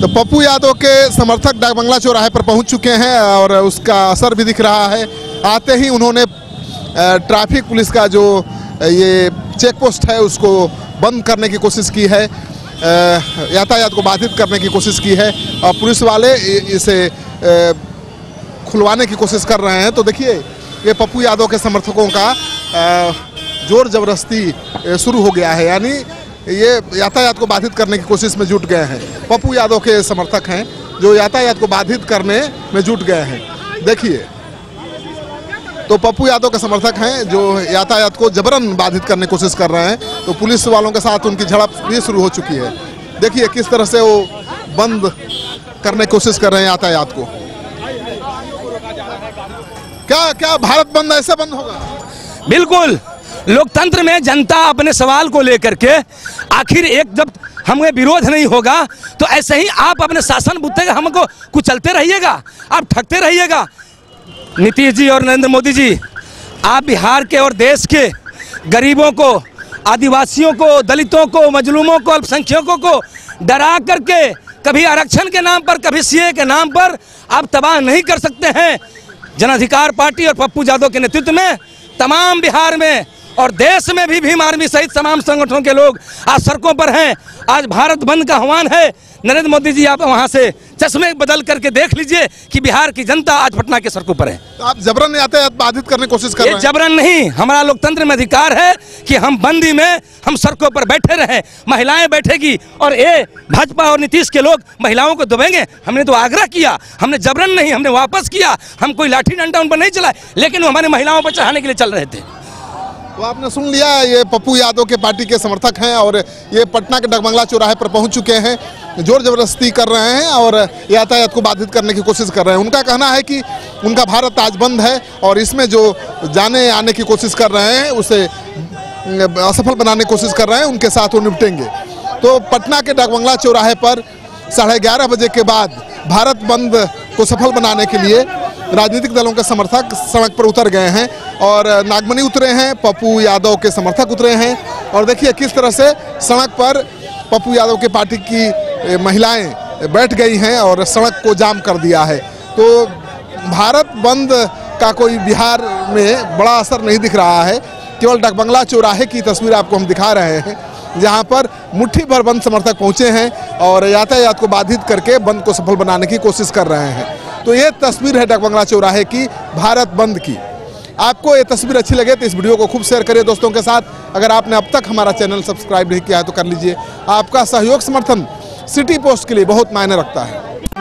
तो पप्पू यादव के समर्थक डाकबंगला चौराहे पर पहुंच चुके हैं और उसका असर भी दिख रहा है। आते ही उन्होंने ट्रैफिक पुलिस का जो ये चेक पोस्ट है उसको बंद करने की कोशिश की है, यातायात को बाधित करने की कोशिश की है और पुलिस वाले इसे खुलवाने की कोशिश कर रहे हैं। तो देखिए ये पप्पू यादव के समर्थकों का जोर जबरदस्ती शुरू हो गया है, यानी ये यातायात को बाधित करने की कोशिश में जुट गए हैं। पप्पू यादव के समर्थक हैं जो यातायात को बाधित करने में जुट गए हैं। देखिए तो पप्पू यादव के समर्थक हैं जो यातायात को जबरन बाधित करने की कोशिश कर रहे हैं। तो पुलिस वालों के साथ उनकी झड़प भी शुरू हो चुकी है। देखिए किस तरह से वो बंद करने की कोशिश कर रहे हैं यातायात को। क्या क्या भारत बंद ऐसे बंद होगा? बिल्कुल, लोकतंत्र में जनता अपने सवाल को लेकर के आखिर एक जब हमें विरोध नहीं होगा तो ऐसे ही आप अपने शासन बुद्धि हमको कुचलते रहिएगा, आप ठगते रहिएगा। नीतीश जी और नरेंद्र मोदी जी, आप बिहार के और देश के गरीबों को, आदिवासियों को, दलितों को, मजलूमों को, अल्पसंख्यकों को डरा करके कभी आरक्षण के नाम पर, कभी सीए के नाम पर आप तबाह नहीं कर सकते हैं। जन अधिकार पार्टी और पप्पू यादव के नेतृत्व में तमाम बिहार में और देश में भी भीम आर्मी सहित तमाम संगठनों के लोग आज सड़कों पर हैं। आज भारत बंद का आह्वान है। नरेंद्र मोदी जी, आप वहां से चश्मे बदल करके देख लीजिए कि बिहार की जनता आज पटना के सड़कों पर है। तो आप जबरन यातायात बाधित करने की कोशिश कर रहे हैं? जबरन नहीं, हमारा लोकतंत्र में अधिकार है कि हम बंदी में हम सड़कों पर बैठे रहें। महिलाएं बैठेगी और ये भाजपा और नीतीश के लोग महिलाओं को दबाएंगे। हमने तो आग्रह किया, हमने जबरन नहीं, हमने वापस किया। हम कोई लाठी डंडा उन पर नहीं चलाए, लेकिन वो हमारी महिलाओं पर चढ़ाने के लिए चल रहे थे। तो आपने सुन लिया, ये पप्पू यादव के पार्टी के समर्थक हैं और ये पटना के डाकबंगला चौराहे पर पहुंच चुके हैं, जोर जबरदस्ती कर रहे हैं और यातायात को बाधित करने की कोशिश कर रहे हैं। उनका कहना है कि उनका भारत आज बंद है और इसमें जो जाने आने की कोशिश कर रहे हैं उसे असफल बनाने की कोशिश कर रहे हैं, उनके साथ वो निपटेंगे। तो पटना के डाकबंगला चौराहे पर 11:30 बजे के बाद भारत बंद को सफल बनाने के लिए राजनीतिक दलों के समर्थक सड़क पर उतर गए हैं और नागमणि उतरे हैं, पप्पू यादव के समर्थक उतरे हैं। और देखिए किस तरह से सड़क पर पप्पू यादव के पार्टी की महिलाएं बैठ गई हैं और सड़क को जाम कर दिया है। तो भारत बंद का कोई बिहार में बड़ा असर नहीं दिख रहा है। केवल डाकबंगला चौराहे की तस्वीर आपको हम दिखा रहे हैं जहां पर मुट्ठी भर बंद समर्थक पहुंचे हैं और यातायात को बाधित करके बंद को सफल बनाने की कोशिश कर रहे हैं। तो ये तस्वीर है डाकबंगला चौराहे की, भारत बंद की। आपको ये तस्वीर अच्छी लगे तो इस वीडियो को खूब शेयर करिए दोस्तों के साथ। अगर आपने अब तक हमारा चैनल सब्सक्राइब नहीं किया है तो कर लीजिए। आपका सहयोग समर्थन सिटी पोस्ट के लिए बहुत मायने रखता है।